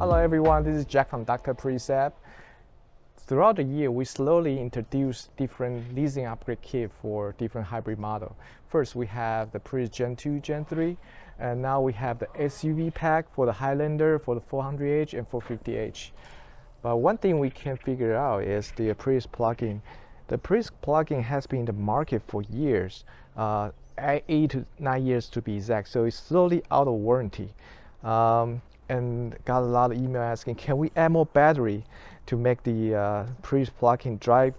Hello everyone, this is Jack from Dr. Prius App. Throughout the year, we slowly introduce different leasing upgrade kit for different hybrid model. First, we have the Prius Gen 2, Gen 3, and now we have the SUV pack for the Highlander, for the 400H and 450H. But one thing we can't figure out is the Prius plug-in. The Prius plug-in has been in the market for years, 8 to 9 years to be exact, so it's slowly out of warranty. And got a lot of email asking, can we add more battery to make the Prius plug-in drive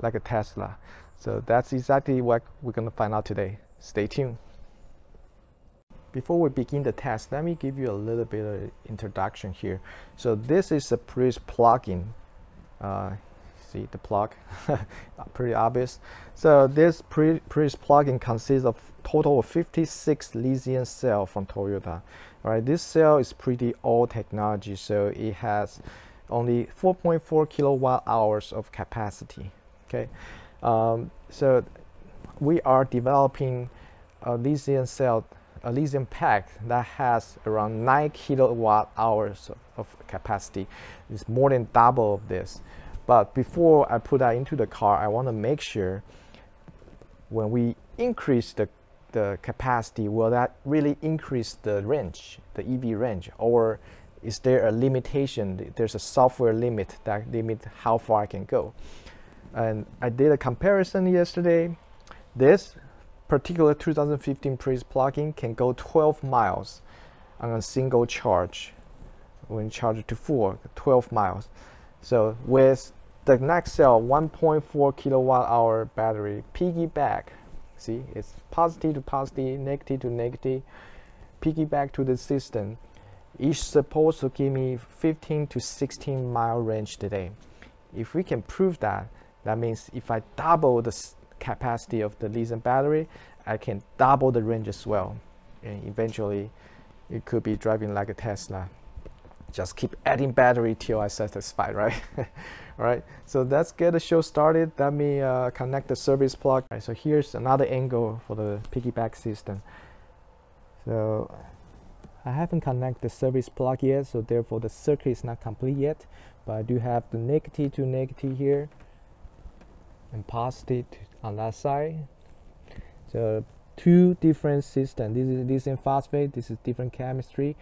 like a Tesla? So that's exactly what we're going to find out today. Stay tuned. Before we begin the test, let me give you a little bit of introduction here. So this is the Prius plug-in. See the plug, pretty obvious. So this Prius plug-in consists of total of 56 lithium cell from Toyota. All right, this cell is pretty old technology, so it has only 4.4 kilowatt hours of capacity. Okay, so we are developing a lithium pack that has around 9 kilowatt hours of capacity. It's more than double of this. But before I put that into the car, I want to make sure when we increase the capacity, will that really increase the range, the EV range? Or is there a limitation? There's a software limit that limits how far I can go. And I did a comparison yesterday. This particular 2015 Prius plug-in can go 12 miles on a single charge. When charged to full, 12 miles. So with the Nexcell 1.4 kilowatt hour battery piggyback, see, it's positive to positive, negative to negative, piggyback to the system, it's supposed to give me 15 to 16 mile range today. If we can prove that, that means if I double the capacity of the lithium battery, I can double the range as well, and eventually it could be driving like a Tesla. Just keep adding battery till I satisfied, right? All right, so let's get the show started. Let me connect the service plug. All right, so here's another angle for the piggyback system. So I haven't connected the service plug yet, so therefore the circuit is not complete yet, but I do have the negative to negative here and positive on that side. So two different systems. This is lithium phosphate, this is different chemistry.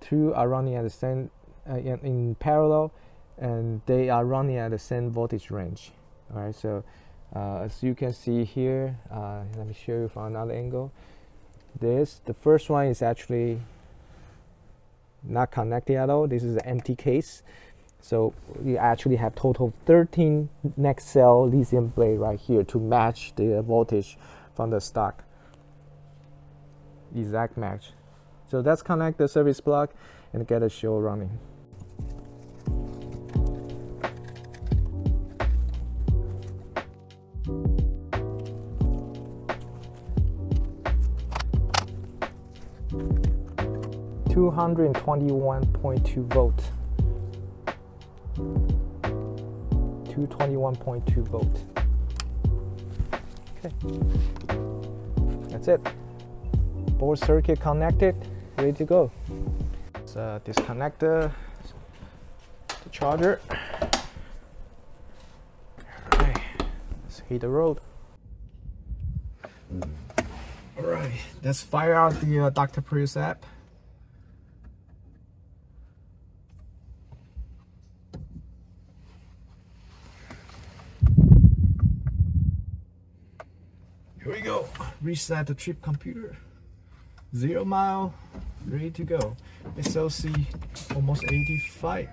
Two are running at the same in parallel, and they are running at the same voltage range. All right, so as you can see here, let me show you from another angle. The first one is actually not connected at all. This is an empty case, so we actually have total of 13 Nexcell lithium blade right here to match the voltage from the stock, exact match. So let's connect the service plug and get the show running. Two 221.2 volt. 221.2 volt. Okay, that's it. Both circuit connected. Ready to go. Let's disconnect the charger. All right, let's hit the road. All right, let's fire out the Dr. Prius app. Here we go. Reset the trip computer. 0 mile. Ready to go. SOC almost 85.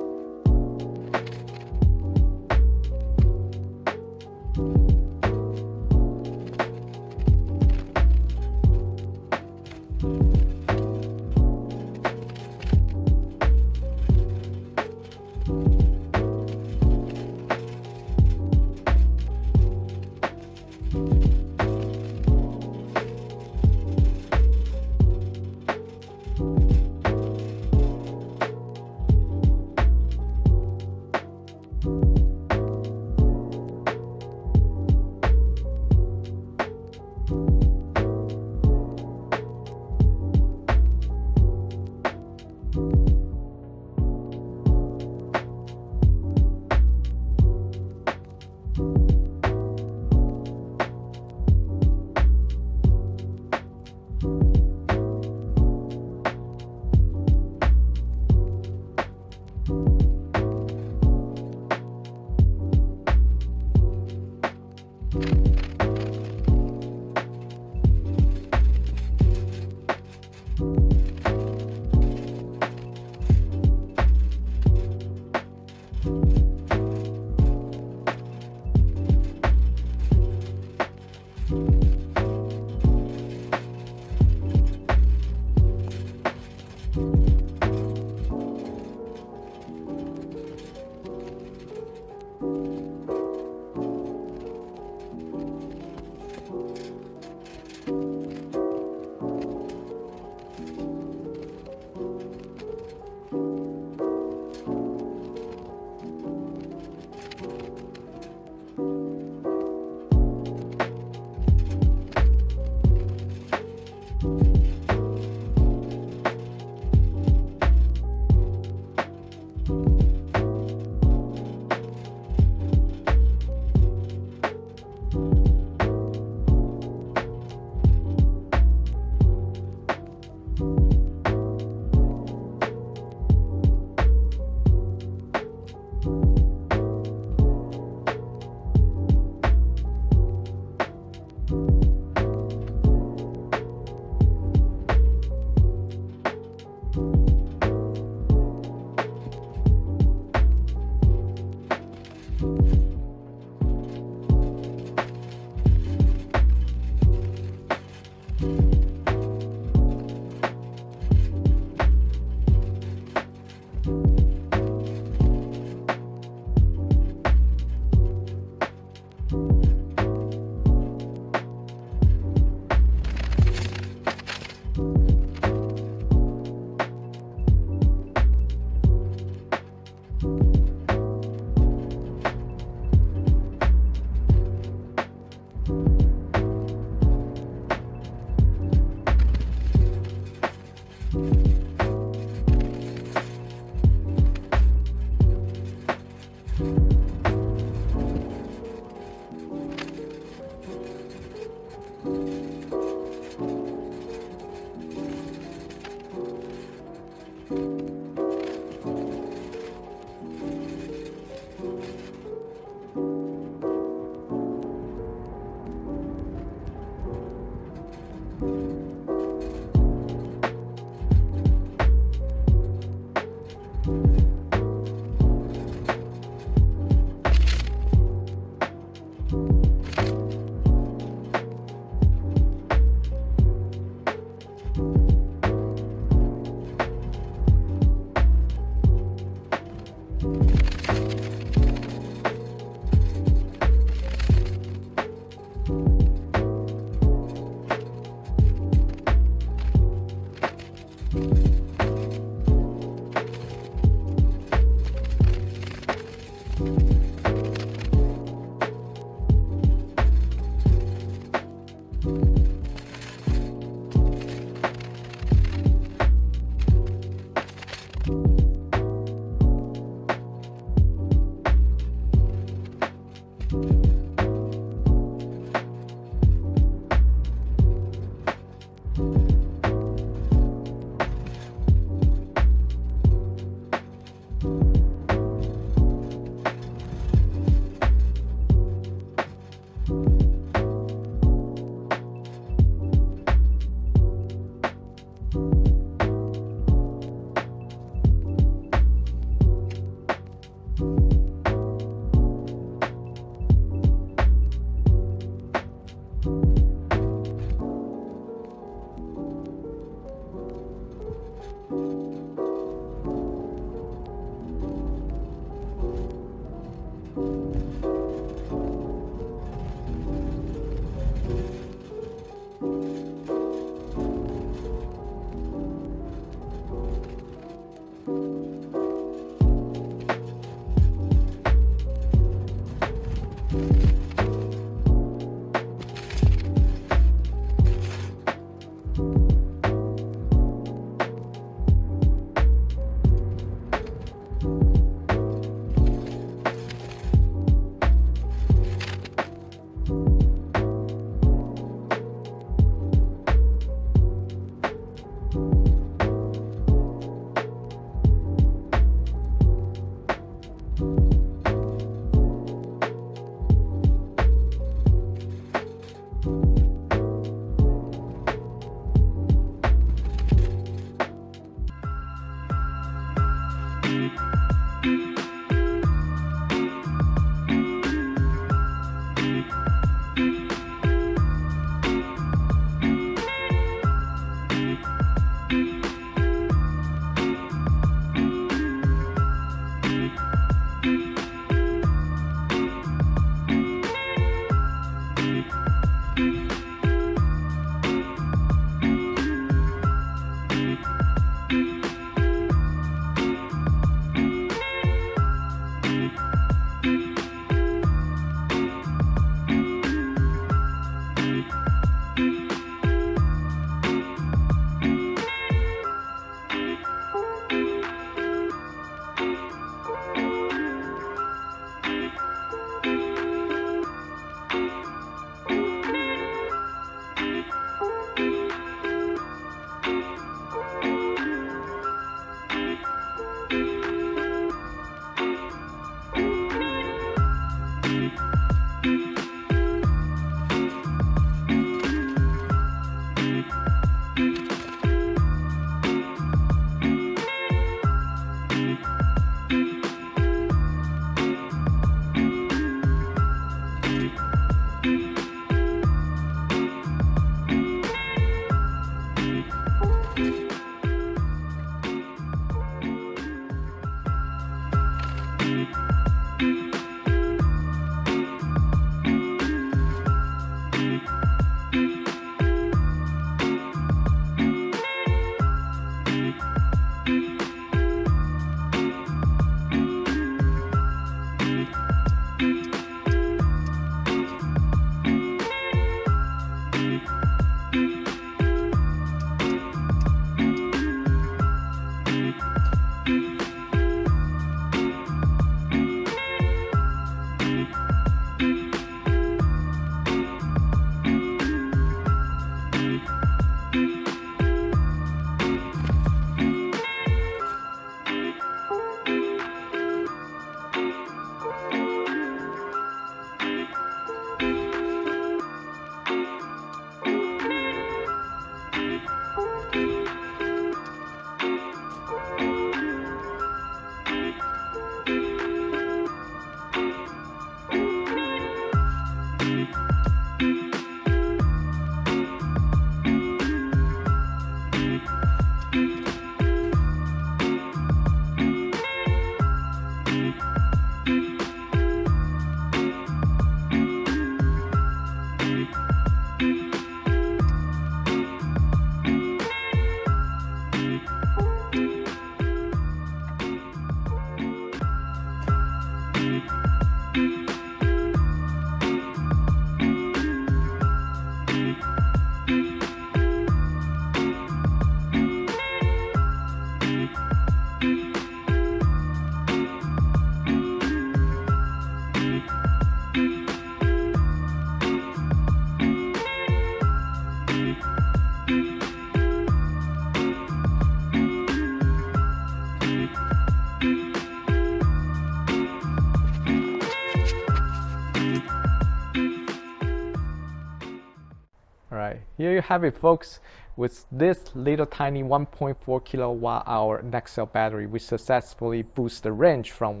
Here you have it, folks, with this little tiny 1.4 kilowatt hour Nexcell battery, which successfully boosts the range from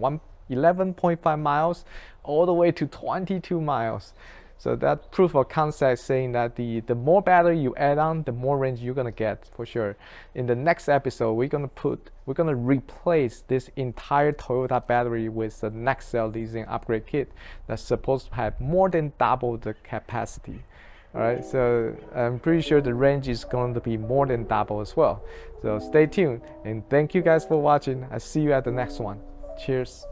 11.5 miles all the way to 22 miles. So that proof of concept saying that the more battery you add on, the more range you're gonna get for sure. In the next episode, we're gonna replace this entire Toyota battery with the Nexcell leasing upgrade kit that's supposed to have more than double the capacity. Alright, so I'm pretty sure the range is going to be more than double as well. So stay tuned and thank you guys for watching. I'll see you at the next one. Cheers.